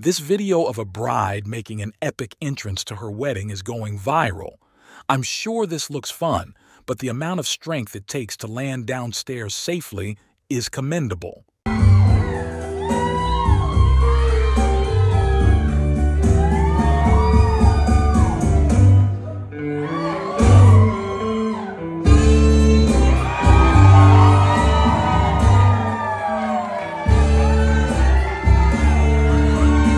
This video of a bride making an epic entrance to her wedding is going viral. I'm sure this looks fun, but the amount of strength it takes to land downstairs safely is commendable.